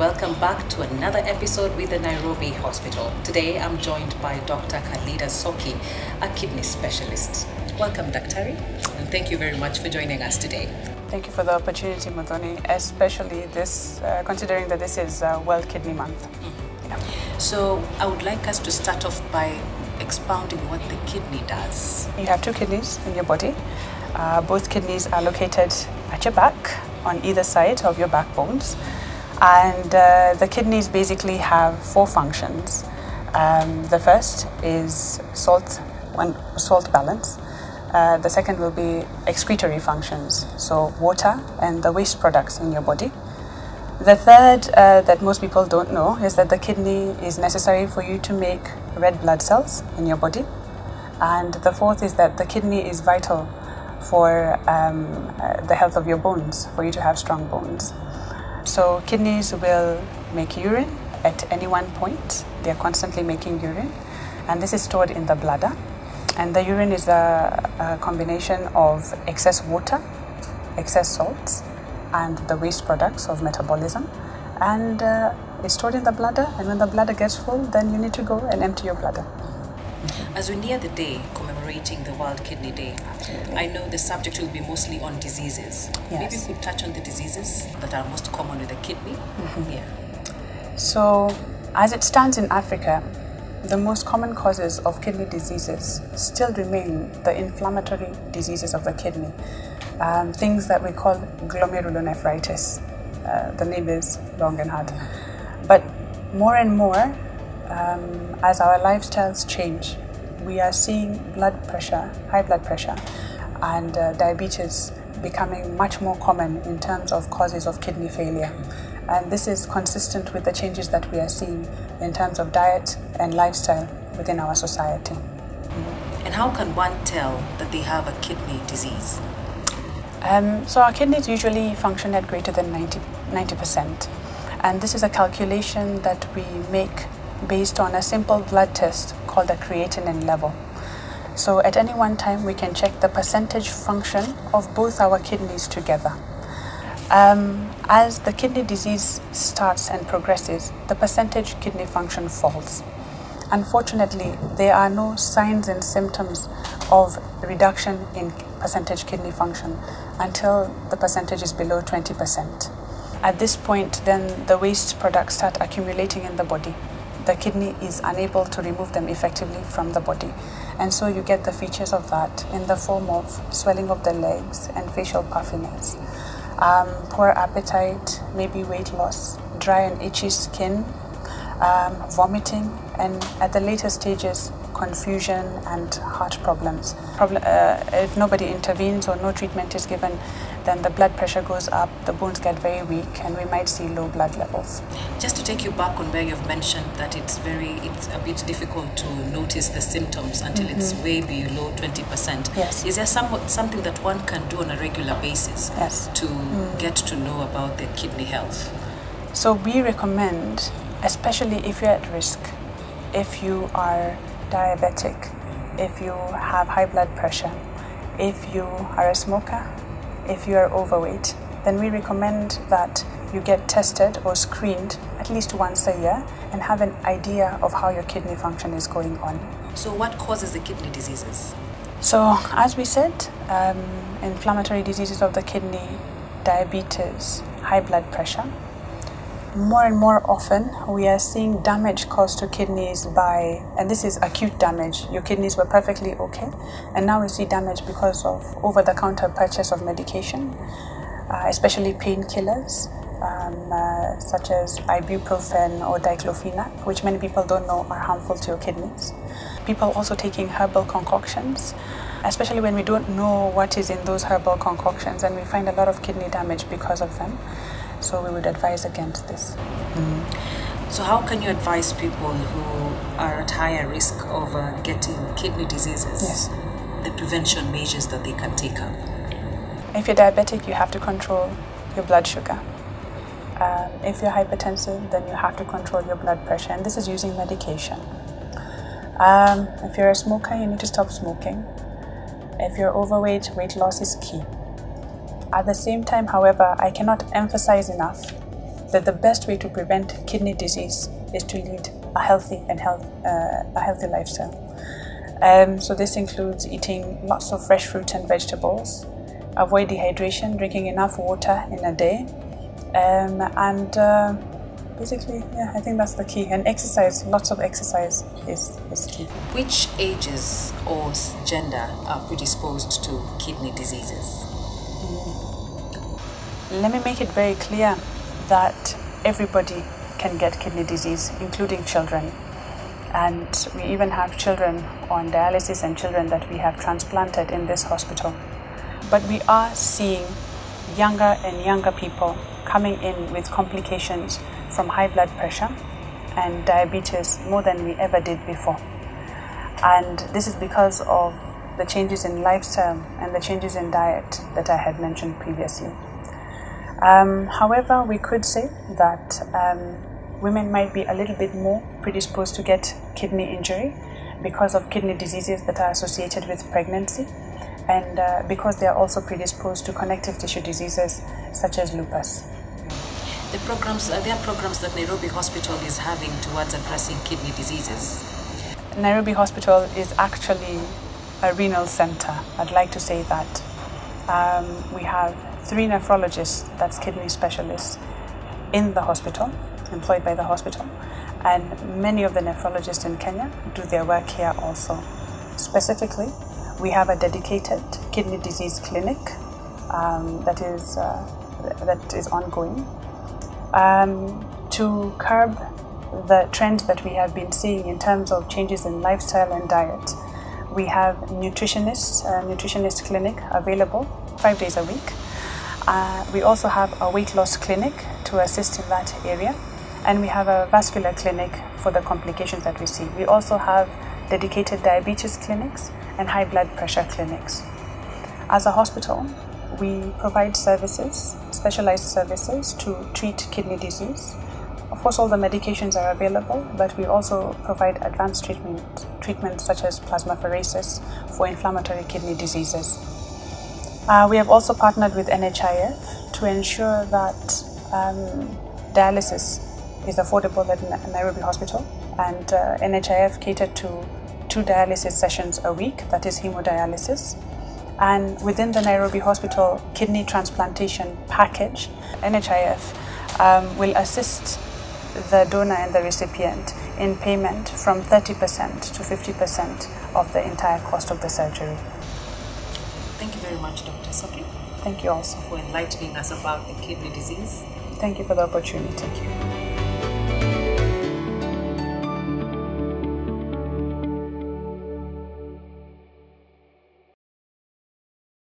welcome back to another episode with the Nairobi Hospital. Today I'm joined by Dr. Khalida Soki, a kidney specialist. Welcome, Daktari, and thank you very much for joining us today. Thank you for the opportunity, Madhoni, especially this, considering that this is World Kidney Month. Mm-hmm. Yeah. So I would like us to start off by expounding what the kidney does. You have two kidneys in your body. Both kidneys are located at your back, on either side of your backbones. And the kidneys basically have four functions. The first is salt balance. The second will be excretory functions, so water and the waste products in your body. The third that most people don't know is that the kidney is necessary for you to make red blood cells in your body. And the fourth is that the kidney is vital for the health of your bones, for you to have strong bones. So kidneys will make urine at any one point. They are constantly making urine, and this is stored in the bladder. And the urine is a combination of excess water, excess salts, and the waste products of metabolism. And it's stored in the bladder, and when the bladder gets full, then you need to go and empty your bladder. As we near the day commemorating the World Kidney Day, I know the subject will be mostly on diseases. Yes. Maybe you could touch on the diseases that are most common with the kidney. Mm-hmm. Yeah. So, as it stands in Africa, the most common causes of kidney diseases still remain the inflammatory diseases of the kidney. Things that we call glomerulonephritis. The name is long and hard. But more and more, as our lifestyles change, we are seeing blood pressure, high blood pressure, and diabetes becoming much more common in terms of causes of kidney failure. And this is consistent with the changes that we are seeing in terms of diet and lifestyle within our society. And how can one tell that they have a kidney disease? So our kidneys usually function at greater than 90%. And this is a calculation that we make based on a simple blood test called a creatinine level. So at any one time, we can check the percentage function of both our kidneys together. As the kidney disease starts and progresses, the percentage kidney function falls. Unfortunately, there are no signs and symptoms of reduction in percentage kidney function until the percentage is below 20%. At this point, then the waste products start accumulating in the body. The kidney is unable to remove them effectively from the body. And so you get the features of that in the form of swelling of the legs and facial puffiness, poor appetite, maybe weight loss, dry and itchy skin, vomiting, and at the later stages, confusion and heart problems. If nobody intervenes or no treatment is given, then the blood pressure goes up, the bones get very weak, and we might see low blood levels. Just to take you back on where you've mentioned that it's a bit difficult to notice the symptoms until it's way below 20%. Yes. Is there something that one can do on a regular basis to get to know about their kidney health? So we recommend, especially if you're at risk, if you are diabetic, if you have high blood pressure, if you are a smoker, if you are overweight, then we recommend that you get tested or screened at least once a year and have an idea of how your kidney function is going on. So what causes the kidney diseases? So as we said, inflammatory diseases of the kidney, diabetes, high blood pressure. More and more often, we are seeing damage caused to kidneys by, and this is acute damage, your kidneys were perfectly okay, and now we see damage because of over-the-counter purchase of medication, especially painkillers, such as ibuprofen or diclofenac, which many people don't know are harmful to your kidneys. People also taking herbal concoctions, especially when we don't know what is in those herbal concoctions, and we find a lot of kidney damage because of them. So we would advise against this. Mm. So how can you advise people who are at higher risk of getting kidney diseases, the prevention measures that they can take up? If you're diabetic, you have to control your blood sugar. If you're hypertensive, then you have to control your blood pressure, and this is using medication. If you're a smoker, you need to stop smoking. If you're overweight, weight loss is key. At the same time, however, I cannot emphasize enough that the best way to prevent kidney disease is to lead a healthy and healthy lifestyle. So this includes eating lots of fresh fruits and vegetables, avoid dehydration, drinking enough water in a day, basically, yeah, I think that's the key. And exercise, lots of exercise is key. Which ages or gender are predisposed to kidney diseases? Let me make it very clear that everybody can get kidney disease, including children. And we even have children on dialysis and children that we have transplanted in this hospital. But we are seeing younger and younger people coming in with complications from high blood pressure and diabetes more than we ever did before. And this is because of the changes in lifestyle and the changes in diet that I had mentioned previously. However, we could say that women might be a little bit more predisposed to get kidney injury because of kidney diseases that are associated with pregnancy, and because they are also predisposed to connective tissue diseases such as lupus. There are programs that Nairobi Hospital is having towards addressing kidney diseases. Nairobi Hospital is actually a renal center, I'd like to say that. We have 3 nephrologists, that's kidney specialists, in the hospital, employed by the hospital. And many of the nephrologists in Kenya do their work here also. Specifically, we have a dedicated kidney disease clinic that is ongoing. To curb the trend that we have been seeing in terms of changes in lifestyle and diet, we have nutritionists, nutritionist clinic available 5 days a week. We also have a weight loss clinic to assist in that area, and we have a vascular clinic for the complications that we see. We also have dedicated diabetes clinics and high blood pressure clinics. As a hospital, we provide services, specialized services, to treat kidney disease. Of course, all the medications are available, but we also provide advanced treatments such as plasmapheresis for inflammatory kidney diseases. We have also partnered with NHIF to ensure that dialysis is affordable at Nairobi Hospital, and NHIF catered to 2 dialysis sessions a week, that is hemodialysis. And within the Nairobi Hospital kidney transplantation package, NHIF will assist the donor and the recipient in payment from 30% to 50% of the entire cost of the surgery. Thank you very much, Dr. Soki. Thank you also for enlightening us about the kidney disease. Thank you for the opportunity. Thank you.